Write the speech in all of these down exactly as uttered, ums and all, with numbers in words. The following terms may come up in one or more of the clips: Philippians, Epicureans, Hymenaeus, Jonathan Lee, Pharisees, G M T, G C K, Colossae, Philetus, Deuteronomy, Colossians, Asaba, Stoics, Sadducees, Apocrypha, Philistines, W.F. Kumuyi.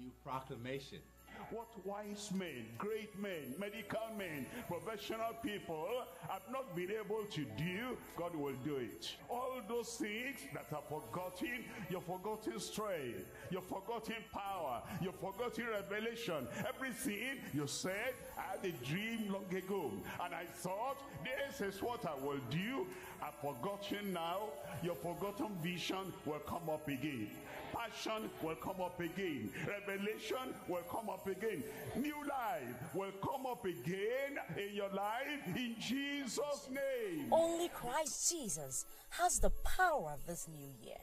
new proclamation. What wise men, great men, medical men, professional people have not been able to do, God will do it. All those things that are forgotten, you're forgotten strength, you're forgotten power, you're forgotten revelation. Everything you said, I had a dream long ago, and I thought, this is what I will do. I've forgotten now. Your forgotten vision will come up again. Passion will come up again. Revelation will come up again. New life will come up again in your life in Jesus' name. Only Christ Jesus has the power of this new year.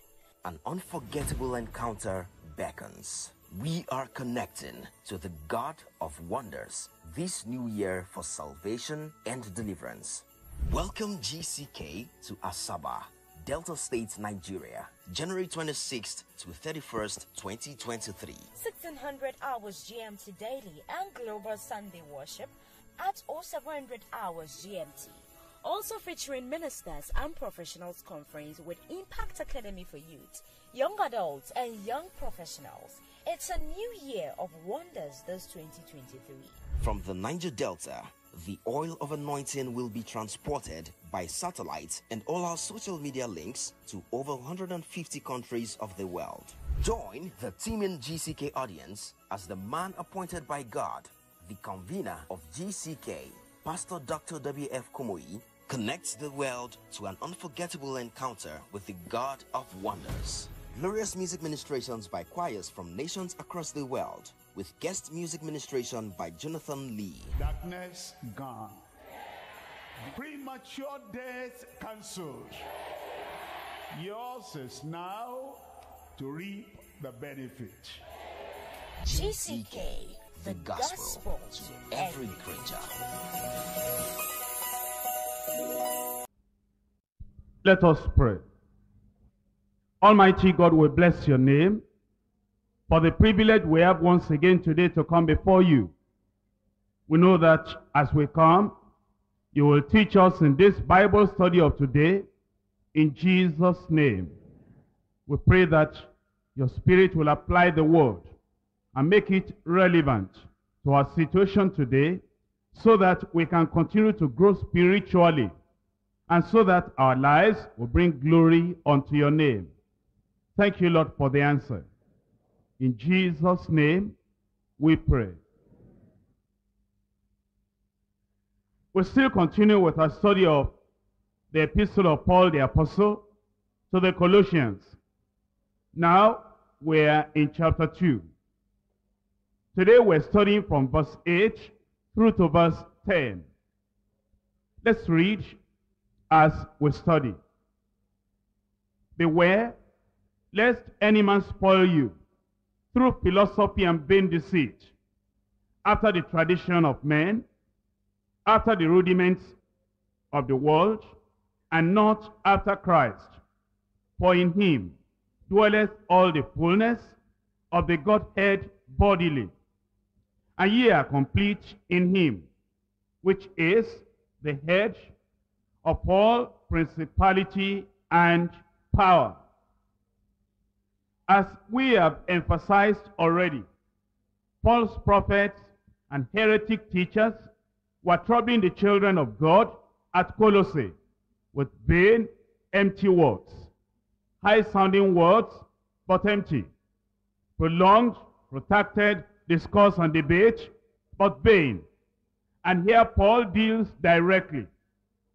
An unforgettable encounter beckons. We are connecting to the God of wonders this new year for salvation and deliverance. Welcome G C K to Asaba, Delta State, Nigeria, January twenty-sixth to thirty-first, twenty twenty-three. sixteen hundred hours G M T daily and global Sunday worship at seven hundred hours G M T. Also featuring ministers and professionals conference with Impact Academy for youth, young adults and young professionals. It's a new year of wonders this twenty twenty-three. From the Niger Delta, the oil of anointing will be transported by satellite and all our social media links to over one hundred fifty countries of the world. Join the team in G C K audience as the man appointed by God, the convener of G C K, Pastor Doctor W F Kumuyi, connects the world to an unforgettable encounter with the God of wonders. Glorious music ministrations by choirs from nations across the world, with guest music ministration by Jonathan Lee. Darkness gone. Premature death cancelled. Yours is now to reap the benefit. G C K, the gospel to every creature. Let us pray. Almighty God, we bless your name for the privilege we have once again today to come before you. We know that as we come, you will teach us in this Bible study of today, in Jesus' name. We pray that your Spirit will apply the word and make it relevant to our situation today, so that we can continue to grow spiritually, and so that our lives will bring glory unto your name. Thank you, Lord, for the answer. In Jesus' name, we pray. We'll still continue with our study of the epistle of Paul the Apostle to the Colossians. Now, we're in chapter two. Today, we're studying from verse eight through to verse ten. Let's read as we study. Beware, lest any man spoil you through philosophy and vain deceit, after the tradition of men, after the rudiments of the world, and not after Christ. For in him dwelleth all the fullness of the Godhead bodily, and ye are complete in him, which is the head of all principality and power. As we have emphasized already, false prophets and heretic teachers were troubling the children of God at Colossae with vain, empty words, high-sounding words, but empty, prolonged, protracted discourse and debate, but vain. And here Paul deals directly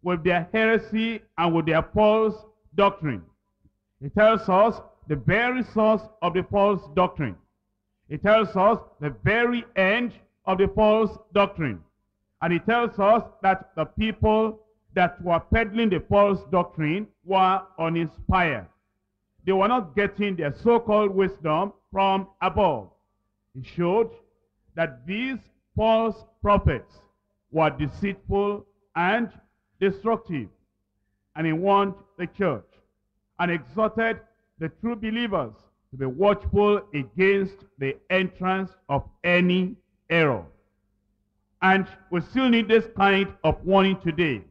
with their heresy and with their false doctrine. He tells us the very source of the false doctrine. It tells us the very end of the false doctrine. And it tells us that the people that were peddling the false doctrine were uninspired. They were not getting their so-called wisdom from above. It showed that these false prophets were deceitful and destructive, and they warned the church and exhorted the true believers to be watchful against the entrance of any error. And we still need this kind of warning today,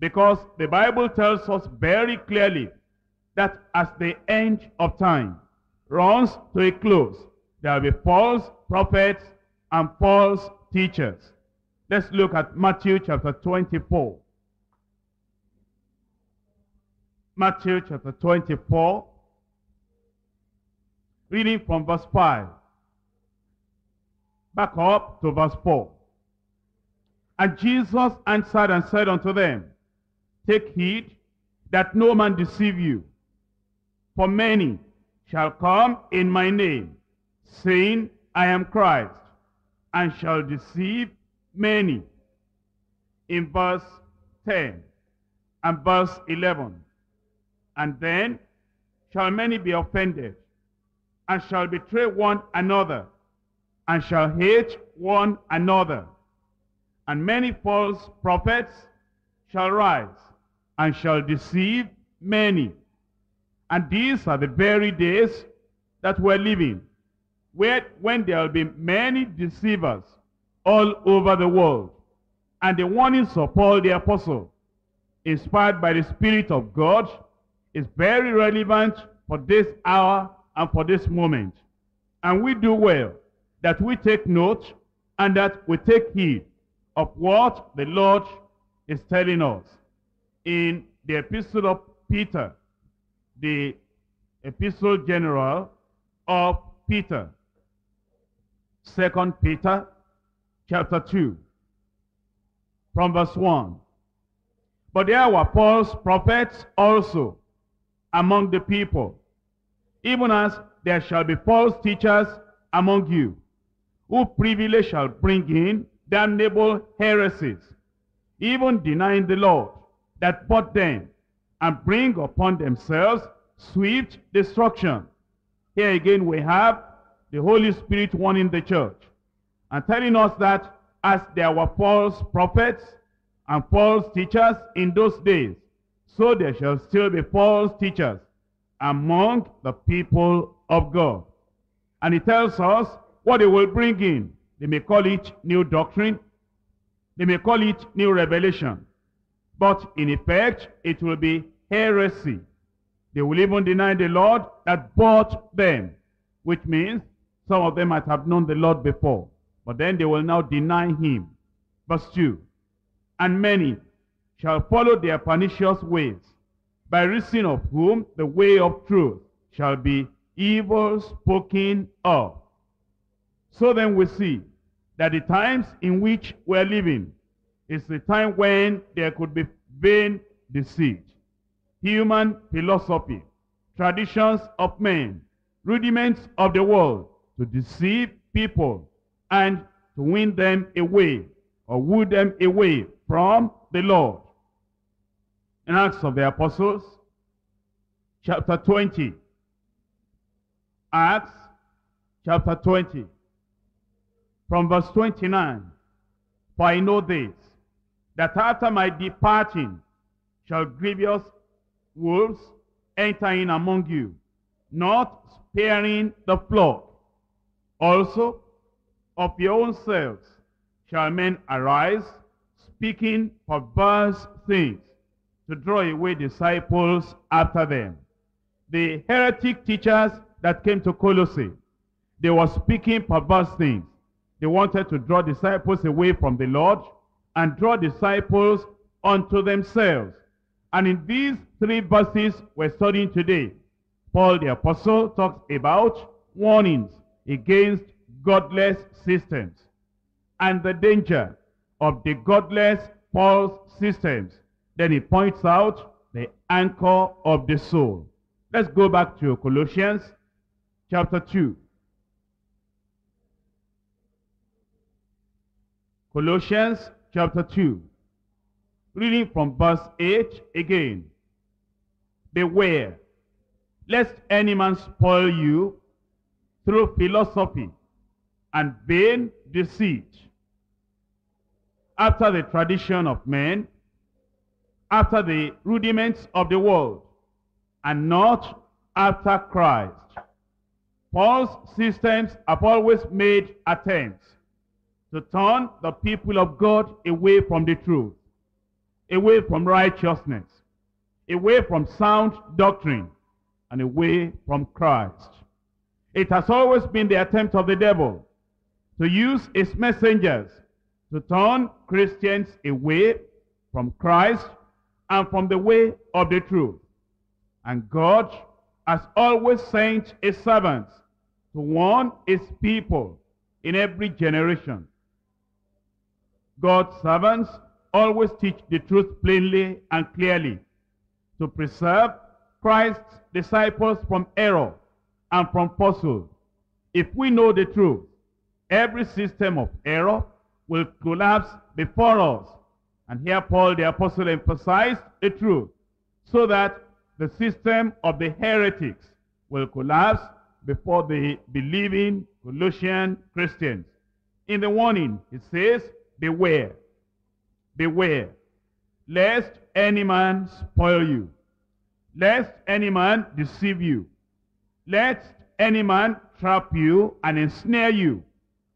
because the Bible tells us very clearly that as the end of time runs to a close, There will be false prophets and false teachers. Let's look at Matthew chapter twenty-four. Matthew chapter twenty-four, reading from verse five, back up to verse four. And Jesus answered and said unto them, Take heed that no man deceive you, for many shall come in my name, saying, I am Christ, and shall deceive many. In verse ten and verse eleven, And then shall many be offended, and shall betray one another, and shall hate one another. And many false prophets shall rise, and shall deceive many. And these are the very days that we're living, where when there will be many deceivers all over the world. And the warnings of Paul the Apostle, inspired by the Spirit of God, is very relevant for this hour and for this moment. And we do well that we take note and that we take heed of what the Lord is telling us. In the epistle of Peter, the epistle general of Peter, Second Peter chapter two, from verse one. But there were false prophets also among the people, even as there shall be false teachers among you, who privily shall bring in damnable heresies, even denying the Lord that bought them, and bring upon themselves swift destruction. Here again we have the Holy Spirit warning the church and telling us that as there were false prophets and false teachers in those days, so there shall still be false teachers among the people of God. And he tells us what they will bring in. They may call it new doctrine. They may call it new revelation. But in effect, it will be heresy. They will even deny the Lord that bought them, which means some of them might have known the Lord before, but then they will now deny him. Verse two, And many shall follow their pernicious ways, by reason of whom the way of truth shall be evil spoken of. So then we see that the times in which we are living is the time when there could be vain deceit, human philosophy, traditions of men, rudiments of the world, to deceive people and to win them away or woo them away from the Lord. In Acts of the Apostles, chapter twenty, Acts chapter twenty, from verse twenty-nine, For I know this, that after my departing shall grievous wolves enter in among you, not sparing the flock. Also of your own selves shall men arise, speaking perverse things, to draw away disciples after them. The heretic teachers that came to Colossae, they were speaking perverse things. They wanted to draw disciples away from the Lord and draw disciples unto themselves. And in these three verses we're studying today, Paul the Apostle talks about warnings against godless systems and the danger of the godless false systems. Then he points out the anchor of the soul. Let's go back to Colossians chapter two. Colossians chapter two, reading from verse eight again. Beware, lest any man spoil you through philosophy and vain deceit, after the tradition of men, after the rudiments of the world, and not after Christ. False systems have always made attempts to turn the people of God away from the truth, away from righteousness, away from sound doctrine, and away from Christ. It has always been the attempt of the devil to use his messengers to turn Christians away from Christ and from the way of the truth. And God has always sent his servants to warn his people in every generation. God's servants always teach the truth plainly and clearly to preserve Christ's disciples from error and from falsehood. If we know the truth, every system of error will collapse before us. And here Paul the Apostle emphasized the truth so that the system of the heretics will collapse before the believing Colossian Christians. In the warning, it says, beware, beware, lest any man spoil you, lest any man deceive you, lest any man trap you and ensnare you,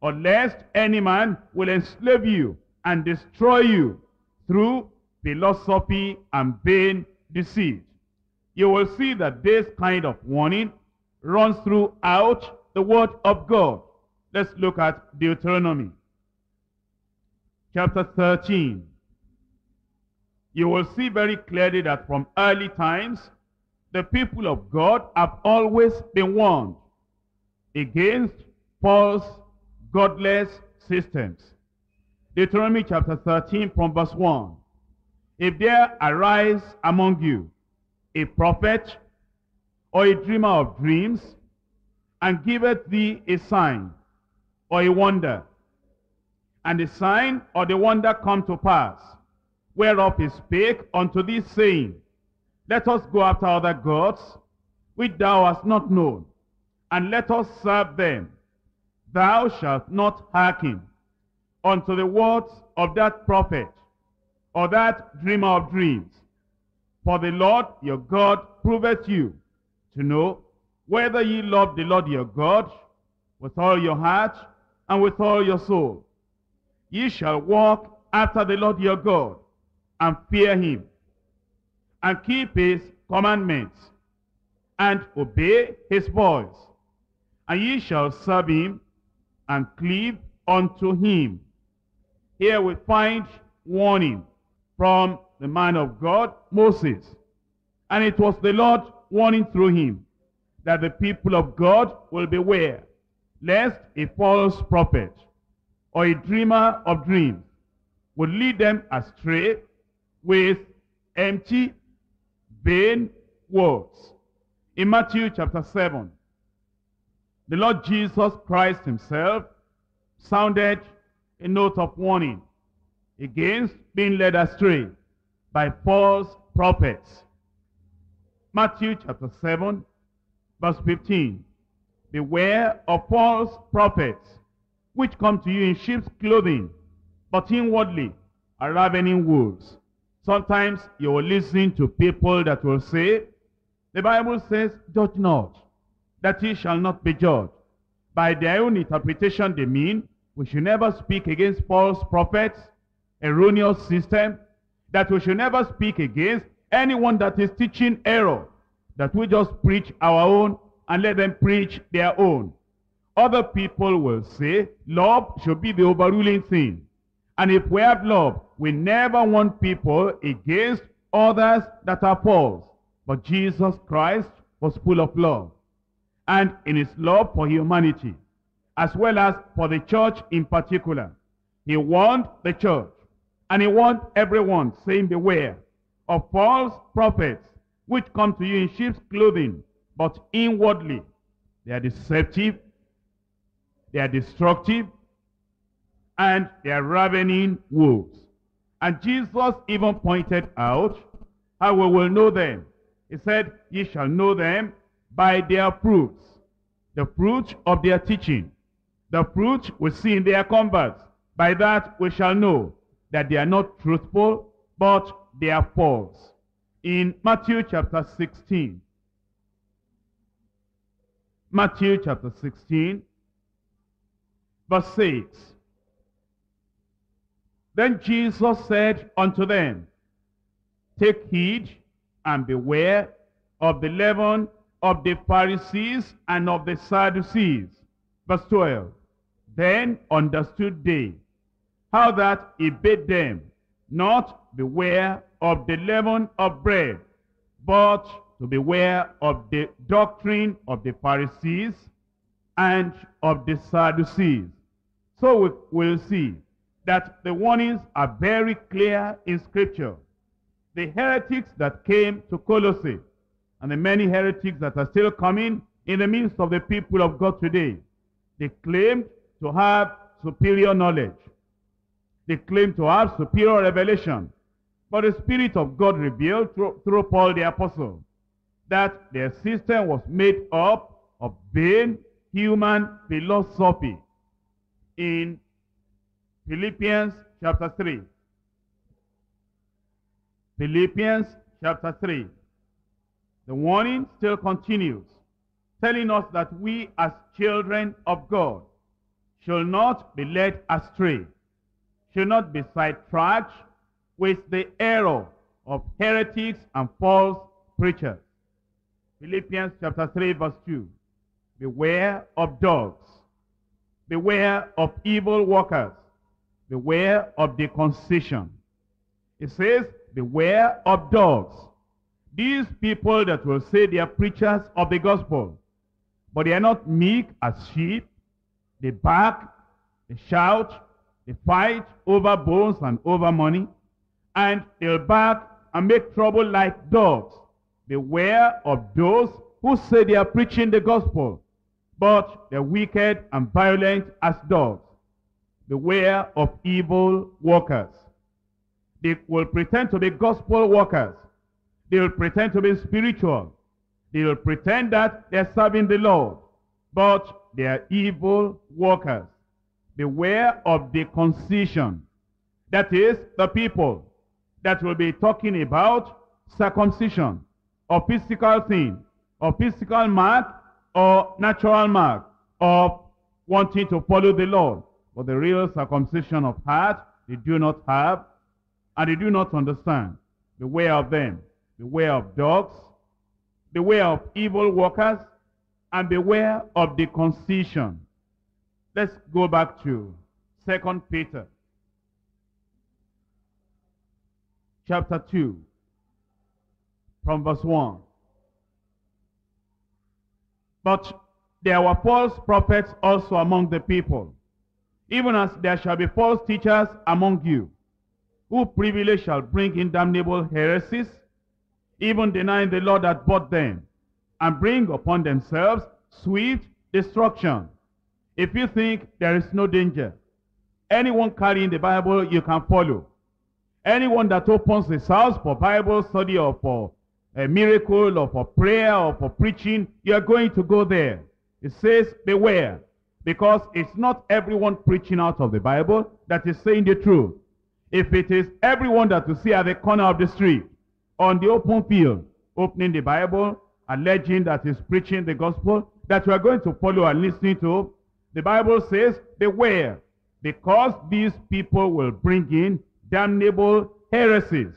or lest any man will enslave you and destroy you through philosophy and vain deceit. You will see that this kind of warning runs throughout the word of God. Let's look at Deuteronomy chapter thirteen. You will see very clearly that from early times, the people of God have always been warned against false, godless systems. Deuteronomy chapter thirteen from verse one. If there arise among you a prophet or a dreamer of dreams, and giveth thee a sign or a wonder, and the sign or the wonder come to pass, whereof he spake unto thee, saying, let us go after other gods, which thou hast not known, and let us serve them. Thou shalt not hearken unto the words of that prophet or that dreamer of dreams. For the Lord your God proveth you to know whether ye love the Lord your God with all your heart and with all your soul. Ye shall walk after the Lord your God, and fear him, and keep his commandments, and obey his voice. And ye shall serve him, and cleave unto him. Here we find warning from the man of God, Moses. And it was the Lord warning through him that the people of God will beware, lest a false prophet or a dreamer of dreams would lead them astray with empty, vain words. In Matthew chapter seven, the Lord Jesus Christ himself sounded a note of warning against being led astray by false prophets. Matthew chapter seven, verse fifteen. Beware of false prophets, which come to you in sheep's clothing, but inwardly are ravening wolves. Sometimes you will listen to people that will say, the Bible says, judge not, that ye shall not be judged. By their own interpretation they mean, we should never speak against false prophets, erroneous system, that we should never speak against anyone that is teaching error, that we just preach our own and let them preach their own. Other people will say love should be the overruling thing. And if we have love, we never want people against others that are false. But Jesus Christ was full of love. And in his love for humanity, as well as for the church in particular, he warned the church. And he warned everyone, saying, beware of false prophets, which come to you in sheep's clothing, but inwardly they are deceptive, they are destructive, and they are ravening wolves. And Jesus even pointed out how we will know them. He said, ye shall know them by their fruits, the fruit of their teaching, the fruit we see in their converts. By that we shall know that they are not truthful, but they are false. In Matthew chapter sixteen, Matthew chapter sixteen, verse six. Then Jesus said unto them, take heed and beware of the leaven of the Pharisees and of the Sadducees. Verse twelve. Then understood they how that he bade them not beware of the leaven of bread, but to beware of the doctrine of the Pharisees and of the Sadducees. So we will see that the warnings are very clear in Scripture. The heretics that came to Colossae, and the many heretics that are still coming in the midst of the people of God today, they claimed to have superior knowledge. They claimed to have superior revelation. But the Spirit of God revealed through, through Paul the Apostle that their system was made up of vain human philosophy. In Philippians chapter three. Philippians chapter three. The warning still continues, telling us that we as children of God shall not be led astray, shall not be sidetracked with the error of heretics and false preachers. Philippians chapter three verse two. Beware of dogs. Beware of evil workers. Beware of the concession. It says, beware of dogs. These people that will say they are preachers of the gospel, but they are not meek as sheep. They bark, they shout, they fight over bones and over money, and they'll bark and make trouble like dogs. Beware of those who say they are preaching the gospel, but they're wicked and violent as dogs. Beware of evil workers. They will pretend to be gospel workers. They will pretend to be spiritual. They will pretend that they're serving the Lord, but they are evil workers. Beware of the circumcision. That is, the people that will be talking about circumcision, or physical thing, or physical mark, or natural mark, of wanting to follow the Lord. But the real circumcision of heart they do not have, and they do not understand. Beware of them. Beware of dogs. Beware of evil workers. And beware of the circumcision. Let's go back to Second Peter. Chapter two. From verse one. But there were false prophets also among the people, even as there shall be false teachers among you, who privily shall bring in damnable heresies, even denying the Lord that bought them, and bring upon themselves swift destruction. If you think there is no danger, anyone carrying the Bible you can follow. Anyone that opens his house for Bible study or for a miracle or for prayer or for preaching, you are going to go there. It says, beware, because it's not everyone preaching out of the Bible that is saying the truth. If it is everyone that you see at the corner of the street, on the open field, opening the Bible, alleging that he's preaching the gospel, that we are going to follow and listen to, the Bible says, beware, because these people will bring in damnable heresies.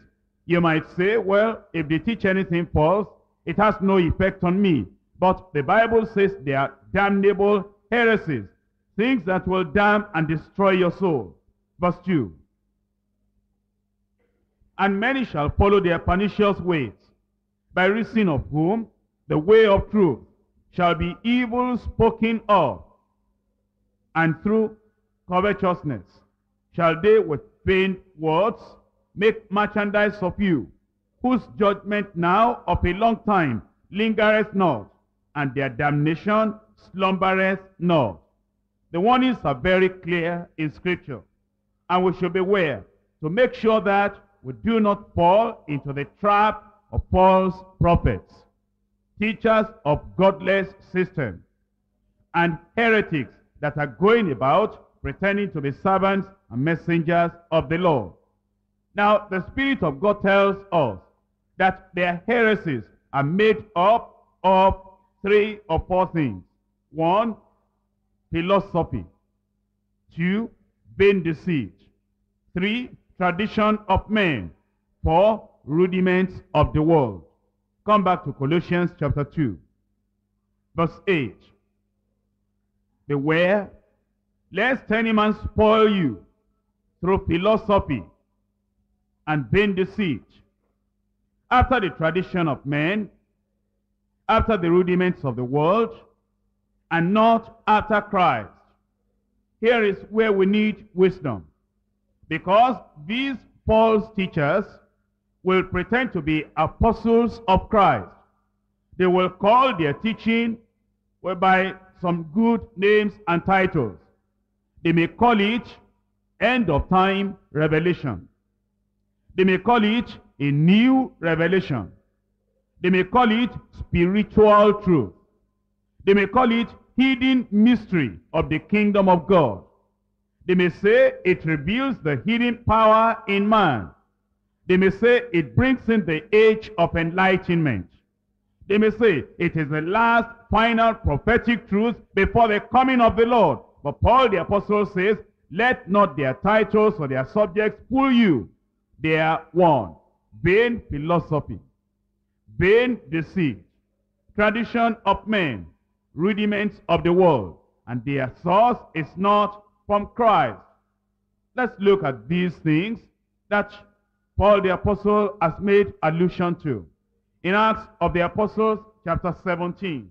You might say, well, if they teach anything false, it has no effect on me. But the Bible says they are damnable heresies, things that will damn and destroy your soul. Verse two. And many shall follow their pernicious ways, by reason of whom the way of truth shall be evil spoken of, and through covetousness shall they with vain words make merchandise of you, whose judgment now of a long time lingereth not, and their damnation slumbereth not. The warnings are very clear in Scripture, and we should beware to make sure that we do not fall into the trap of false prophets, teachers of godless systems, and heretics that are going about pretending to be servants and messengers of the Lord. Now, the Spirit of God tells us that their heresies are made up of three or four things. One, philosophy. Two, vain deceit. Three, tradition of men. Four, rudiments of the world. Come back to Colossians chapter two. verse eight. Beware, lest any man spoil you through philosophy and vain deceit, after the tradition of men, after the rudiments of the world, and not after Christ. Here is where we need wisdom, because these false teachers will pretend to be apostles of Christ. They will call their teaching by some good names and titles. They may call it end of time revelation. They may call it a new revelation. They may call it spiritual truth. They may call it hidden mystery of the kingdom of God. They may say it reveals the hidden power in man. They may say it brings in the age of enlightenment. They may say it is the last final prophetic truth before the coming of the Lord. But Paul the apostle says, let not their titles or their subjects fool you. They are one: vain philosophy, vain deceit, tradition of men, rudiments of the world, and their source is not from Christ. Let's look at these things that Paul the apostle has made allusion to. In Acts of the Apostles, chapter seventeen,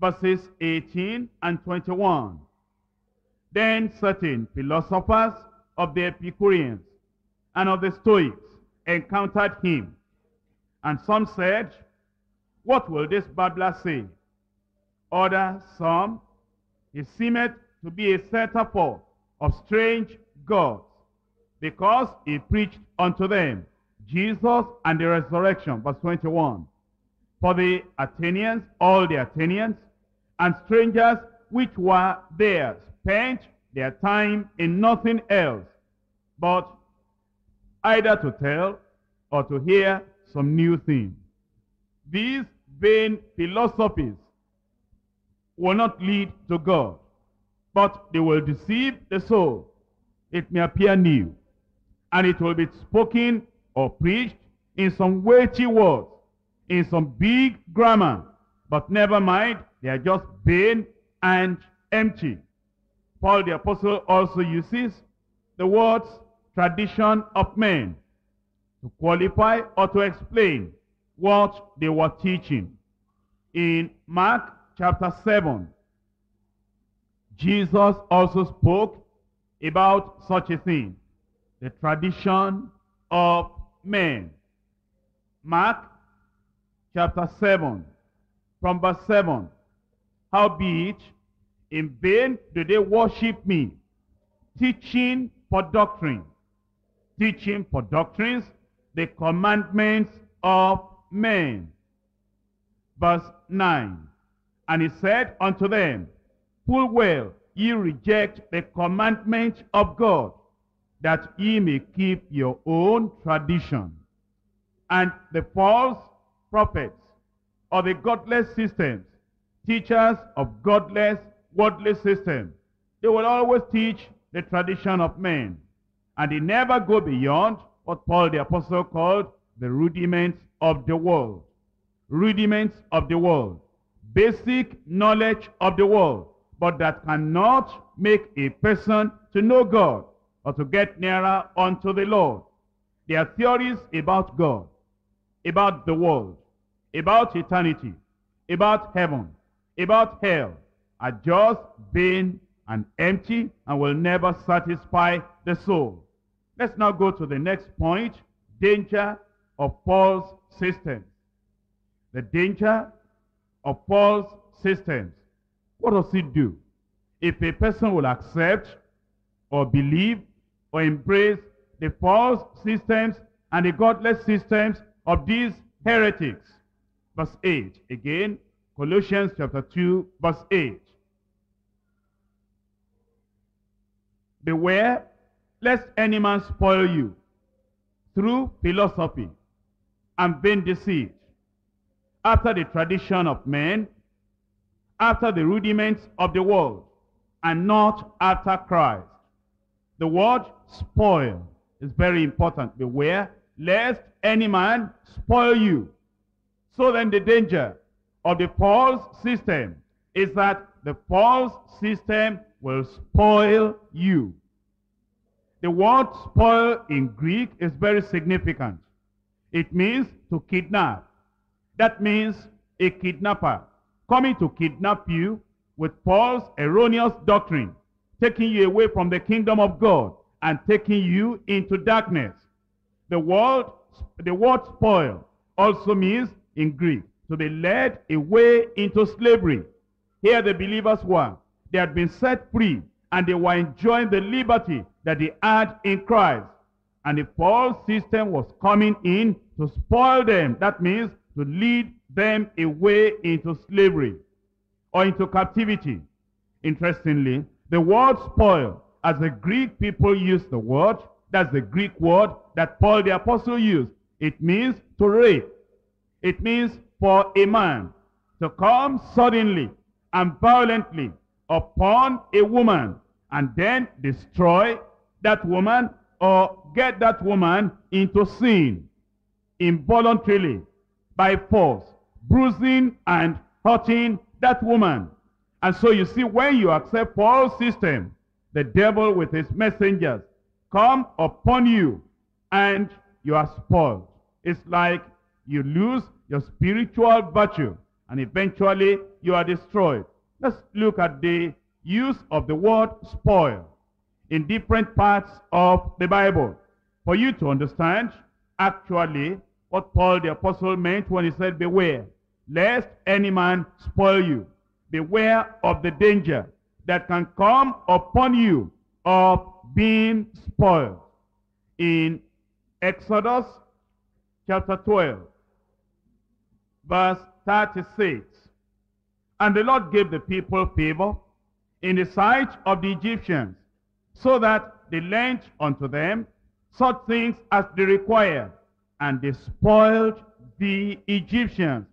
verses eighteen and twenty-one. Then certain philosophers of the Epicureans and of the Stoics encountered him, and some said, what will this babbler say? Other some, he seemeth to be a setter forth of strange gods, because he preached unto them Jesus and the resurrection. Verse twenty-one. For the Athenians, all the Athenians, and strangers which were there, spent their time in nothing else, but either to tell or to hear some new thing. These vain philosophies will not lead to God, but they will deceive the soul. It may appear new, and it will be spoken or preached in some weighty words, in some big grammar, but never mind, they are just vain and empty. Paul the apostle also uses the words tradition of men to qualify or to explain what they were teaching. In Mark chapter seven, Jesus also spoke about such a thing, the tradition of men. Mark chapter seven, from verse seven. Howbeit, in vain do they worship me, teaching for doctrine, teaching for doctrines the commandments of men. Verse nine. And he said unto them, full well ye reject the commandment of God, that ye may keep your own tradition. And the false prophets, or the godless systems, teachers of godless worldly systems, they will always teach the tradition of men, and they never go beyond what Paul the apostle called the rudiments of the world. Rudiments of the world. Basic knowledge of the world, but that cannot make a person to know God or to get nearer unto the Lord. There are theories about God, about the world, about eternity, about heaven, about hell, are just vain and empty and will never satisfy the soul. Let's now go to the next point, danger of false systems. The danger of false systems. What does it do? If a person will accept or believe or embrace the false systems and the godless systems of these heretics. Verse eight. Again, Colossians chapter two, verse eight. Beware, lest any man spoil you through philosophy and vain deceit, after the tradition of men, after the rudiments of the world, and not after Christ. The word spoil is very important. Beware, lest any man spoil you. So then the danger of the false system is that the false system will spoil you. The word spoil in Greek is very significant. It means to kidnap. That means a kidnapper coming to kidnap you with false, erroneous doctrine, taking you away from the kingdom of God and taking you into darkness. The word, the word spoil also means in Greek to be led away into slavery. Here the believers were. They had been set free and they were enjoying the liberty that they had in Christ. And the false system was coming in to spoil them. That means to lead them away into slavery or into captivity. Interestingly, the word spoil, as the Greek people use the word, that's the Greek word that Paul the apostle used. It means to rape. It means for a man to come suddenly and violently upon a woman and then destroy that woman or get that woman into sin involuntarily by force, bruising and hurting that woman. And so you see, when you accept Paul's system, the devil with his messengers come upon you and you are spoiled. It's like you lose your spiritual virtue and eventually you are destroyed. Let's look at the use of the word spoil in different parts of the Bible for you to understand actually what Paul the apostle meant when he said, beware lest any man spoil you. Beware of the danger that can come upon you of being spoiled. In Exodus chapter twelve, verse thirty-six, and the Lord gave the people favor in the sight of the Egyptians, so that they lent unto them such things as they required, and they spoiled the Egyptians.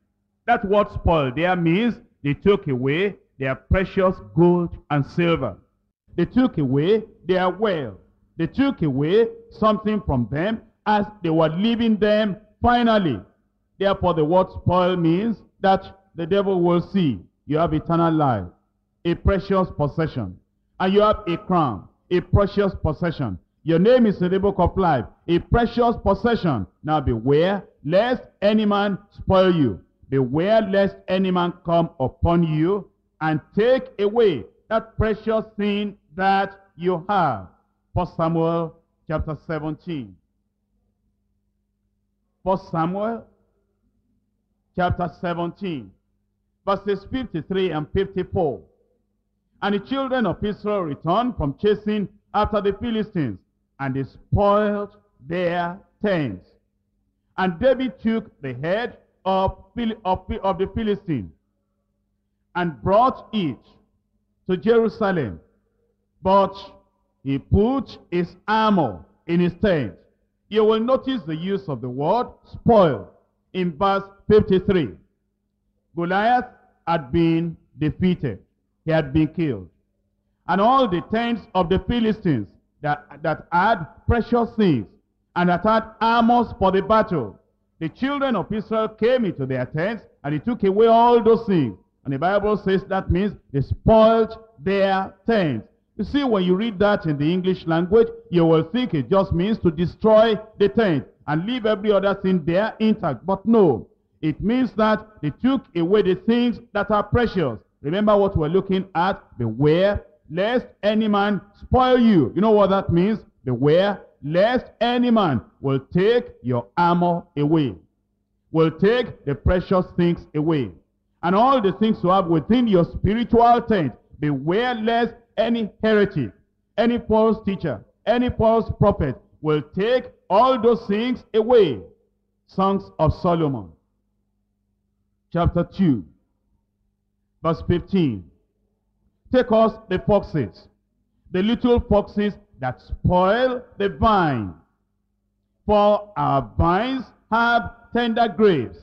That word spoiled there means they took away their precious gold and silver. They took away their wealth. They took away something from them as they were leaving them finally. Therefore, the word spoil means that the devil will see you have eternal life, a precious possession, and you have a crown, a precious possession. Your name is in the book of life, a precious possession. Now beware lest any man spoil you. Beware lest any man come upon you and take away that precious thing that you have. First Samuel chapter seventeen. First Samuel chapter seventeen, verses fifty-three and fifty-four. And the children of Israel returned from chasing after the Philistines, and they spoiled their tents. And David took the head of, of, of the Philistine and brought it to Jerusalem, but he put his armor in his tent. You will notice the use of the word spoil in verse fifty-three. Goliath had been defeated. He had been killed. And all the tents of the Philistines that, that had precious things and that had armors for the battle, the children of Israel came into their tents and they took away all those things. And the Bible says that means they spoiled their tents. You see, when you read that in the English language, you will think it just means to destroy the tent and leave every other thing there intact. But no, it means that they took away the things that are precious. Remember what we're looking at? Beware lest any man spoil you. You know what that means? Beware lest any man will take your armor away, will take the precious things away, and all the things you have within your spiritual tent. Beware lest any heretic, any false teacher, any false prophet will take all those things away. Songs of Solomon, chapter two, verse fifteen. Take us the foxes, the little foxes that spoil the vine. For our vines have tender grapes.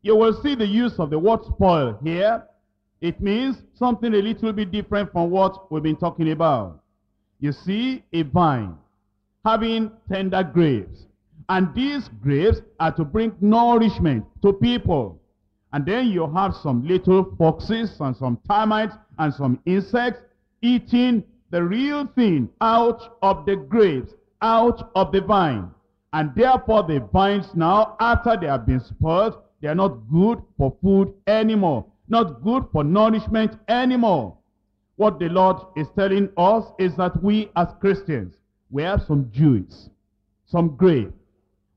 You will see the use of the word spoil here. It means something a little bit different from what we've been talking about. You see a vine having tender grapes, and these grapes are to bring nourishment to people. And then you have some little foxes and some termites and some insects eating the real thing out of the grapes, out of the vine. And therefore the vines now, after they have been spoiled, they are not good for food anymore, not good for nourishment anymore. What the Lord is telling us is that we as Christians, we have some juice, some grape,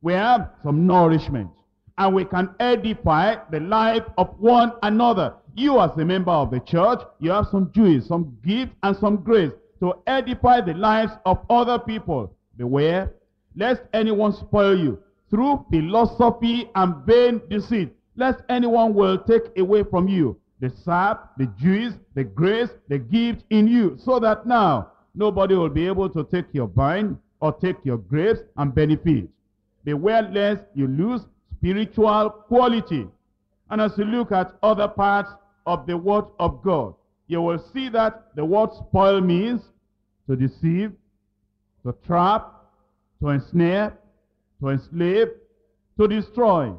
we have some nourishment, and we can edify the life of one another. You as a member of the church, you have some juice, some gift, and some grace to edify the lives of other people. Beware, lest anyone spoil you through philosophy and vain deceit, lest anyone will take away from you the sap, the juice, the grace, the gift in you, so that now nobody will be able to take your vine or take your grapes and benefit. Beware lest you lose spiritual quality. And as you look at other parts of the word of God, you will see that the word spoil means to deceive, to trap, to ensnare, to enslave, to destroy,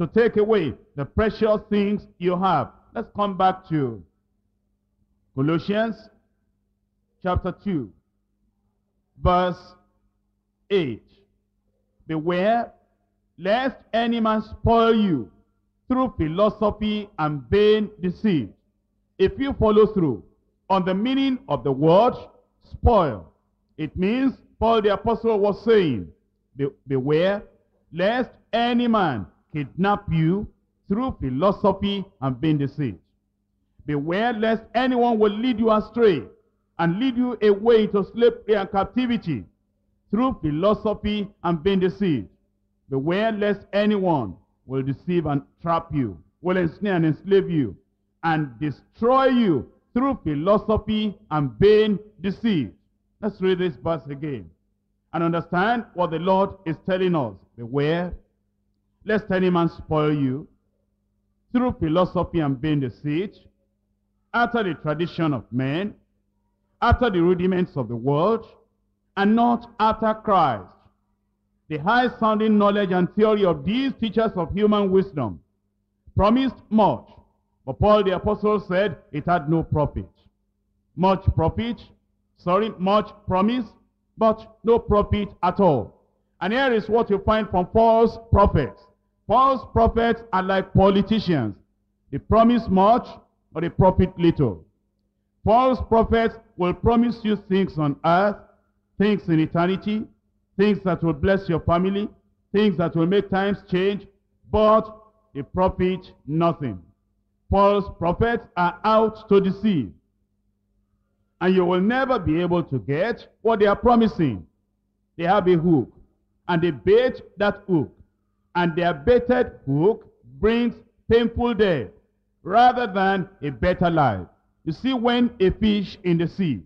to take away the precious things you have. Let's come back to Colossians chapter two, verse eight. Beware lest any man spoil you through philosophy and vain deceit. If you follow through on the meaning of the word spoil, it means Paul the apostle was saying, beware lest any man kidnap you through philosophy and vain deceit. Beware lest anyone will lead you astray and lead you away to slavery and captivity through philosophy and vain deceit. Beware lest anyone will deceive and trap you, will ensnare and enslave you, and destroy you through philosophy and vain deceit. Let's read this verse again and understand what the Lord is telling us. Beware lest any man spoil you through philosophy and vain deceit, after the tradition of men, after the rudiments of the world, and not after Christ. The high-sounding knowledge and theory of these teachers of human wisdom promised much, but Paul the apostle said it had no profit. Much profit, sorry, much promise, but no profit at all. And here is what you find from false prophets. False prophets are like politicians. They promise much, but they profit little. False prophets will promise you things on earth, things in eternity, things that will bless your family, things that will make times change, but they profit nothing. False prophets are out to deceive, and you will never be able to get what they are promising. They have a hook, and they bait that hook, and their baited hook brings painful death rather than a better life. You see, when a fish in the sea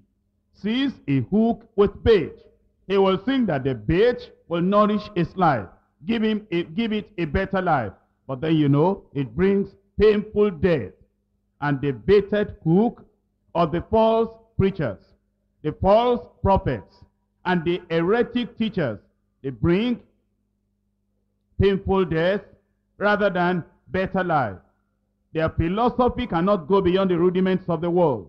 sees a hook with bait, he will think that the bait will nourish his life, give him a, give it a better life. But then you know, it brings painful death. And the baited hook of the false preachers, the false prophets, and the heretic teachers, they bring painful death rather than better life. Their philosophy cannot go beyond the rudiments of the world.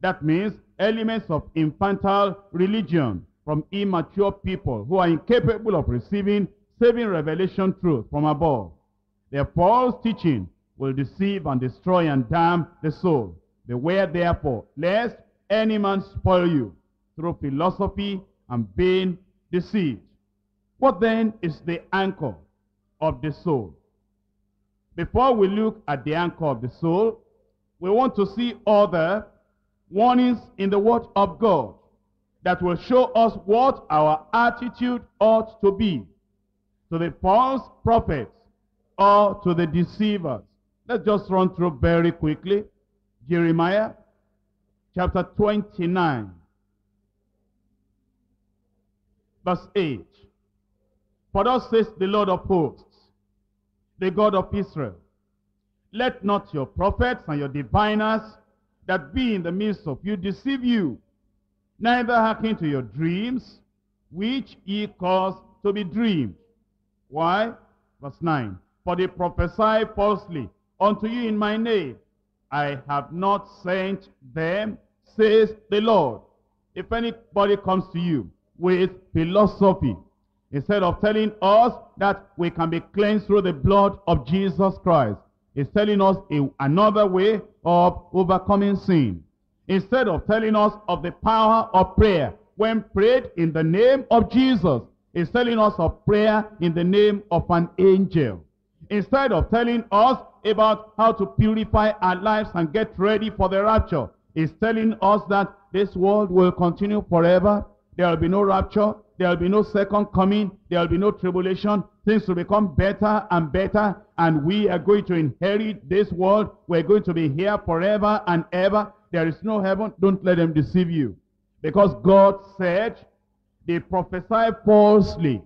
That means elements of infantile religion from immature people who are incapable of receiving saving revelation truth from above. Their false teaching will deceive and destroy and damn the soul. Beware therefore lest any man spoil you through philosophy and vain deceit. What then is the anchor of the soul? Before we look at the anchor of the soul, we want to see other warnings in the word of God that will show us what our attitude ought to be to the false prophets or to the deceivers. Let's just run through very quickly. Jeremiah chapter twenty-nine, verse eight. For thus says the Lord of hosts, the God of Israel, let not your prophets and your diviners that be in the midst of you deceive you, neither hearken to your dreams, which ye cause to be dreamed. Why? Verse nine. For they prophesy falsely unto you in my name. I have not sent them, says the Lord. If anybody comes to you with philosophy, instead of telling us that we can be cleansed through the blood of Jesus Christ, is telling us a, another way of overcoming sin. Instead of telling us of the power of prayer, when prayed in the name of Jesus, is telling us of prayer in the name of an angel. Instead of telling us about how to purify our lives and get ready for the rapture, is telling us that this world will continue forever. There will be no rapture. There will be no second coming. There will be no tribulation. Things will become better and better. And we are going to inherit this world. We're going to be here forever and ever. There is no heaven. Don't let them deceive you. Because God said, they prophesy falsely.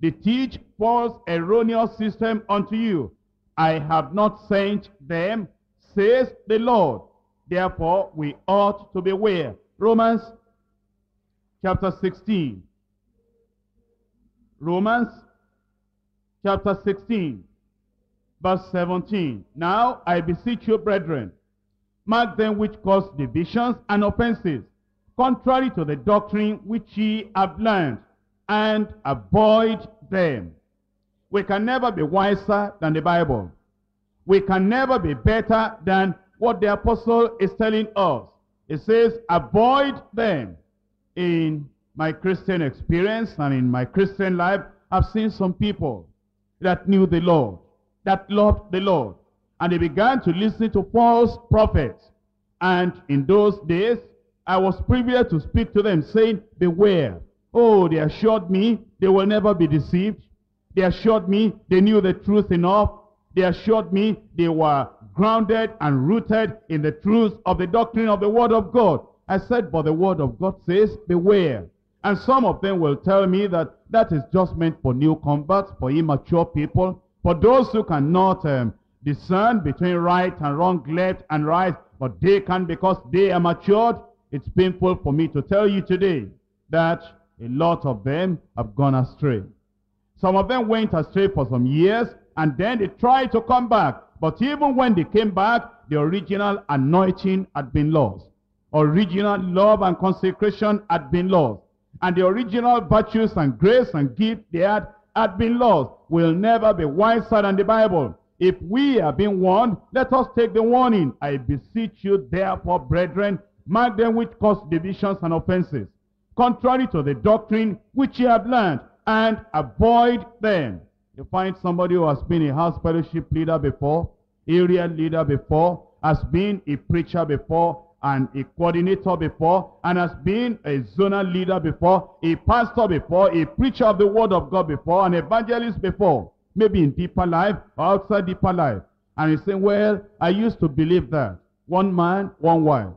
They teach false, erroneous system unto you. I have not sent them, says the Lord. Therefore, we ought to beware. Romans chapter sixteen. Romans chapter sixteen, verse seventeen. Now I beseech you, brethren, mark them which cause divisions and offenses, contrary to the doctrine which ye have learned, and avoid them. We can never be wiser than the Bible. We can never be better than what the apostle is telling us. It says, avoid them. In my Christian experience and in my Christian life, I've seen some people that knew the Lord, that loved the Lord, and they began to listen to false prophets. And in those days, I was privileged to speak to them, saying, beware. Oh, they assured me they will never be deceived. They assured me they knew the truth enough. They assured me they were grounded and rooted in the truth of the doctrine of the Word of God. I said, but the Word of God says, beware. And some of them will tell me that that is just meant for new converts, for immature people, for those who cannot um, discern between right and wrong, left and right, but they can because they are matured. It's painful for me to tell you today that a lot of them have gone astray. Some of them went astray for some years, and then they tried to come back. But even when they came back, the original anointing had been lost. Original love and consecration had been lost. And the original virtues and grace and gift they had had been lost. We'll never be wiser than the Bible. If we have been warned, let us take the warning. I beseech you therefore, brethren, mark them which cause divisions and offenses, contrary to the doctrine which ye have learned, and avoid them. You find somebody who has been a house fellowship leader before, area leader before, has been a preacher before, and a coordinator before, and has been a zonal leader before, a pastor before, a preacher of the Word of God before, an evangelist before, maybe in deeper life or outside deeper life. And he's saying, well, I used to believe that. One man, one wife.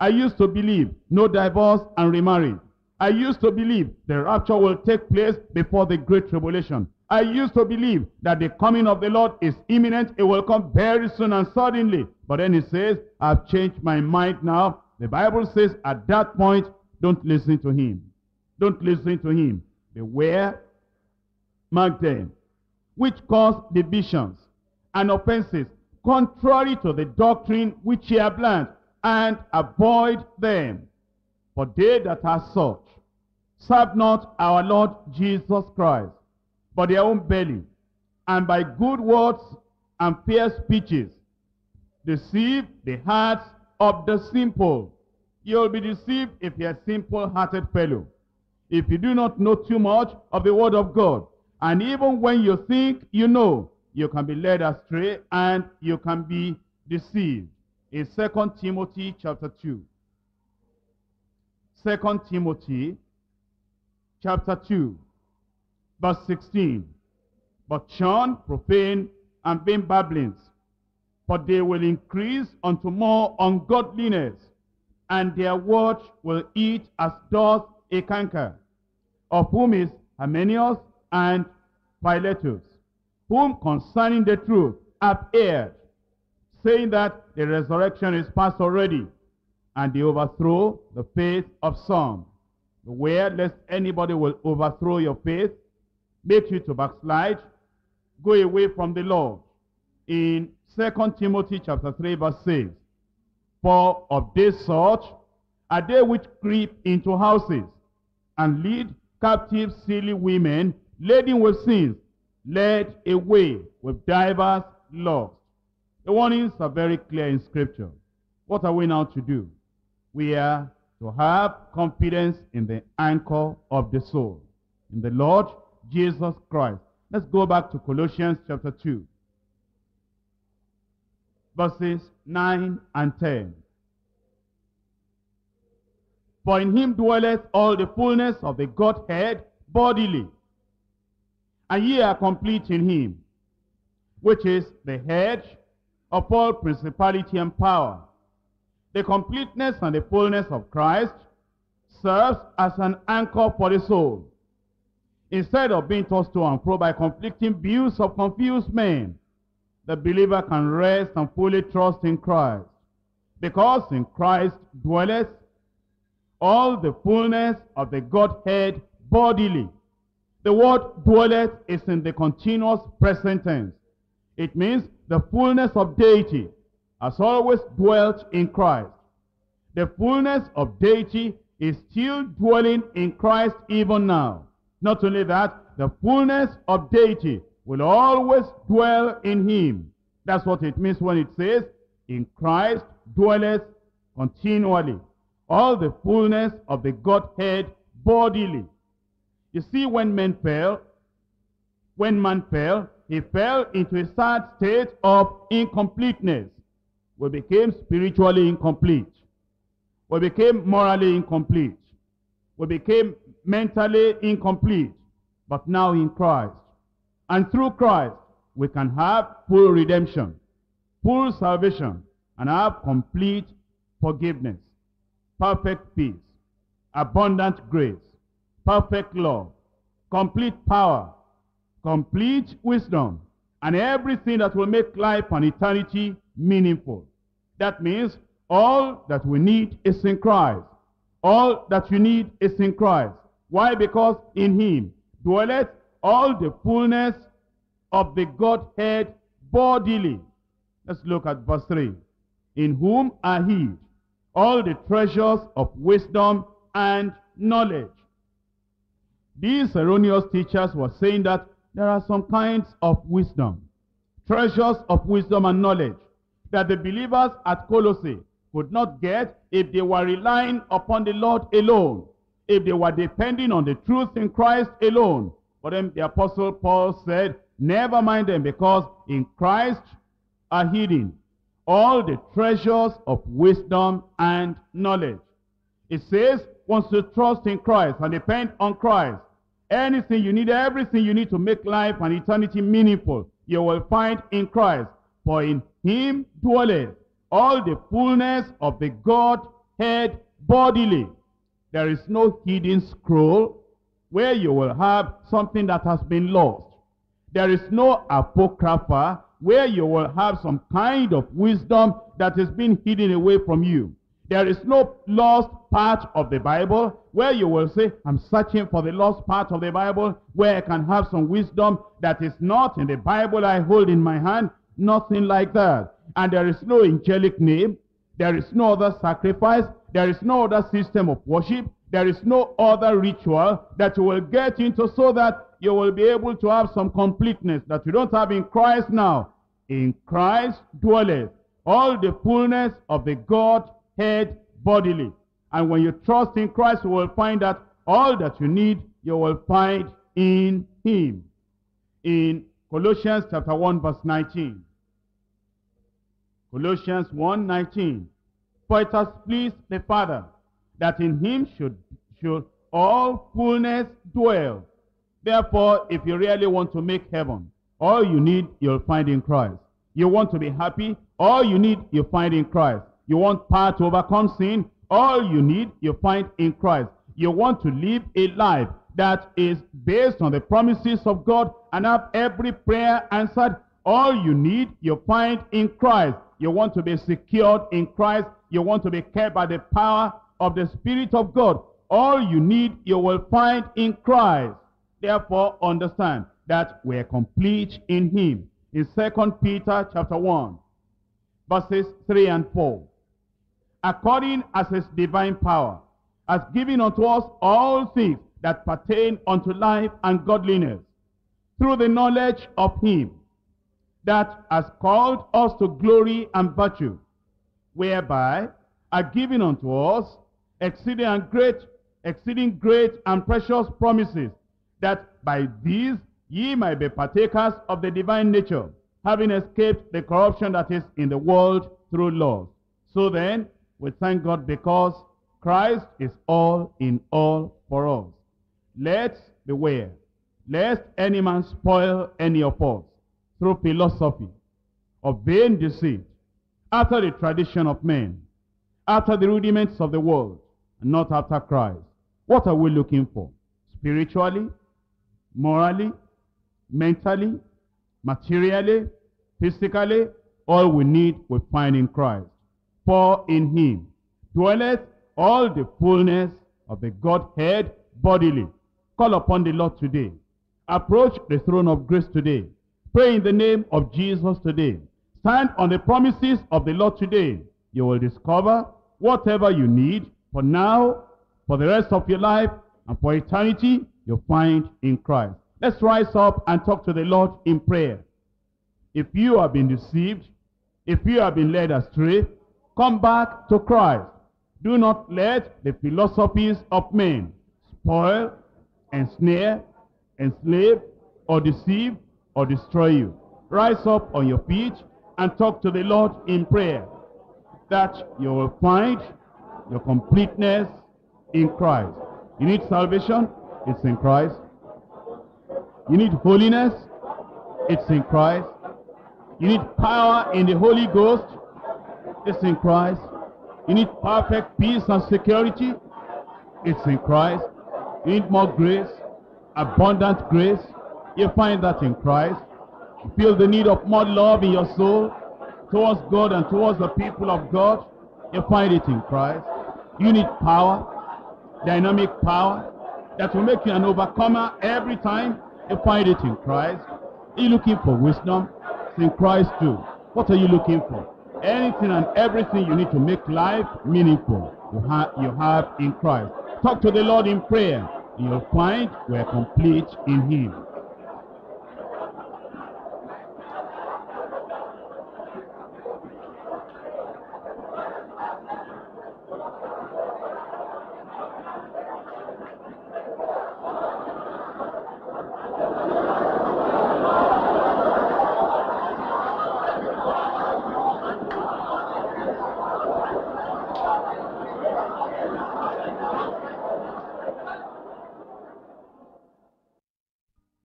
I used to believe no divorce and remarriage. I used to believe the rapture will take place before the great tribulation. I used to believe that the coming of the Lord is imminent. It will come very soon and suddenly. But then he says, I've changed my mind now. The Bible says at that point, don't listen to him. Don't listen to him. Beware, mark them, which cause divisions and offenses, contrary to the doctrine which ye have learned, and avoid them. For they that are such serve not our Lord Jesus Christ, but their own belly, and by good words and fair speeches deceive the hearts of the simple. You'll be deceived if you're a simple-hearted fellow, if you do not know too much of the Word of God. And even when you think you know, you can be led astray and you can be deceived. In Second Timothy chapter two. Second Timothy chapter two, verse sixteen. But shun profane and vain babblings, for they will increase unto more ungodliness, and their word will eat as doth a canker, of whom is Hymenaeus and Philetus, whom concerning the truth have erred, saying that the resurrection is past already, and they overthrow the faith of some. Beware lest anybody will overthrow your faith, make you to backslide, go away from the Lord. in Second Timothy chapter three verse six, for of this sort are they which creep into houses, and lead captive silly women, laden with sins, led away with divers lusts. The warnings are very clear in Scripture. What are we now to do? We are to have confidence in the anchor of the soul, in the Lord Jesus Christ. Let's go back to Colossians chapter two, verses nine and ten. For in him dwelleth all the fullness of the Godhead bodily, and ye are complete in him, which is the head of all principality and power. The completeness and the fullness of Christ serves as an anchor for the soul. Instead of being tossed to and fro by conflicting views of confused men, the believer can rest and fully trust in Christ, because in Christ dwelleth all the fullness of the Godhead bodily. The word dwelleth is in the continuous present tense. It means the fullness of deity has always dwelt in Christ. The fullness of deity is still dwelling in Christ even now. Not only that, the fullness of deity will always dwell in him. That's what it means when it says, in Christ dwelleth continually all the fullness of the Godhead bodily. You see, when men fell, when man fell, he fell into a sad state of incompleteness. We became spiritually incomplete. We became morally incomplete. We became mentally incomplete, but now in Christ. And through Christ, we can have full redemption, full salvation, and have complete forgiveness, perfect peace, abundant grace, perfect love, complete power, complete wisdom, and everything that will make life and eternity meaningful. That means all that we need is in Christ. All that you need is in Christ. Why? Because in him dwelleth all the fullness of the Godhead bodily. Let's look at verse three. In whom are hid all the treasures of wisdom and knowledge. These erroneous teachers were saying that there are some kinds of wisdom, treasures of wisdom and knowledge, that the believers at Colossae could not get if they were relying upon the Lord alone, if they were depending on the truth in Christ alone. But then the Apostle Paul said, never mind them, because in Christ are hidden all the treasures of wisdom and knowledge. It says, once you trust in Christ and depend on Christ, anything you need, everything you need to make life and eternity meaningful, you will find in Christ. For in him dwelleth all the fullness of the Godhead bodily. There is no hidden scroll where you will have something that has been lost. There is no apocrypha where you will have some kind of wisdom that has been hidden away from you. There is no lost part of the Bible where you will say, I'm searching for the lost part of the Bible where I can have some wisdom that is not in the Bible I hold in my hand. Nothing like that. And there is no angelic name. There is no other sacrifice. There is no other system of worship. There is no other ritual that you will get into, so that you will be able to have some completeness that you don't have in Christ now. In Christ dwelleth all the fullness of the Godhead bodily. And when you trust in Christ, you will find that all that you need, you will find in him. In Colossians chapter one verse nineteen. Colossians one nineteen. For it has pleased the Father that in him should, should all fullness dwell. Therefore, if you really want to make heaven, all you need you'll find in Christ. You want to be happy, all you need you find in Christ. You want power to overcome sin, all you need you find in Christ. You want to live a life that is based on the promises of God and have every prayer answered, all you need you find in Christ. You want to be secured in Christ. You want to be kept by the power of the Spirit of God. All you need you will find in Christ. Therefore, understand that we are complete in him. in Second Peter chapter one, verses three and four. According as his divine power has given unto us all things that pertain unto life and godliness, through the knowledge of him that has called us to glory and virtue, whereby are given unto us exceeding and great, exceeding great and precious promises, that by these ye might be partakers of the divine nature, having escaped the corruption that is in the world through lust. So then, we thank God because Christ is all in all for us. Let's beware, lest any man spoil any of us through philosophy of vain deceit, after the tradition of men, after the rudiments of the world, and not after Christ. What are we looking for? Spiritually, morally, mentally, materially, physically, all we need we find in Christ. For in him dwelleth all the fullness of the Godhead bodily. Call upon the Lord today. Approach the throne of grace today. Pray in the name of Jesus today. Stand on the promises of the Lord today. You will discover whatever you need for now, for the rest of your life, and for eternity, you'll find in Christ. Let's rise up and talk to the Lord in prayer. If you have been deceived, if you have been led astray, come back to Christ. Do not let the philosophies of men spoil, ensnare, enslave, or deceive, or destroy you. Rise up on your feet and talk to the Lord in prayer, that you will find your completeness in Christ. You need salvation? It's in Christ. You need holiness? It's in Christ. You need power in the Holy Ghost? It's in Christ. You need perfect peace and security? It's in Christ. You need more grace, abundant grace. You find that in Christ. You feel the need of more love in your soul towards God and towards the people of God. You find it in Christ. You need power, dynamic power, that will make you an overcomer every time. You find it in Christ. Are you looking for wisdom? It's in Christ too. What are you looking for? Anything and everything you need to make life meaningful, you have, you have in Christ. Talk to the Lord in prayer, and you'll find we're complete in him.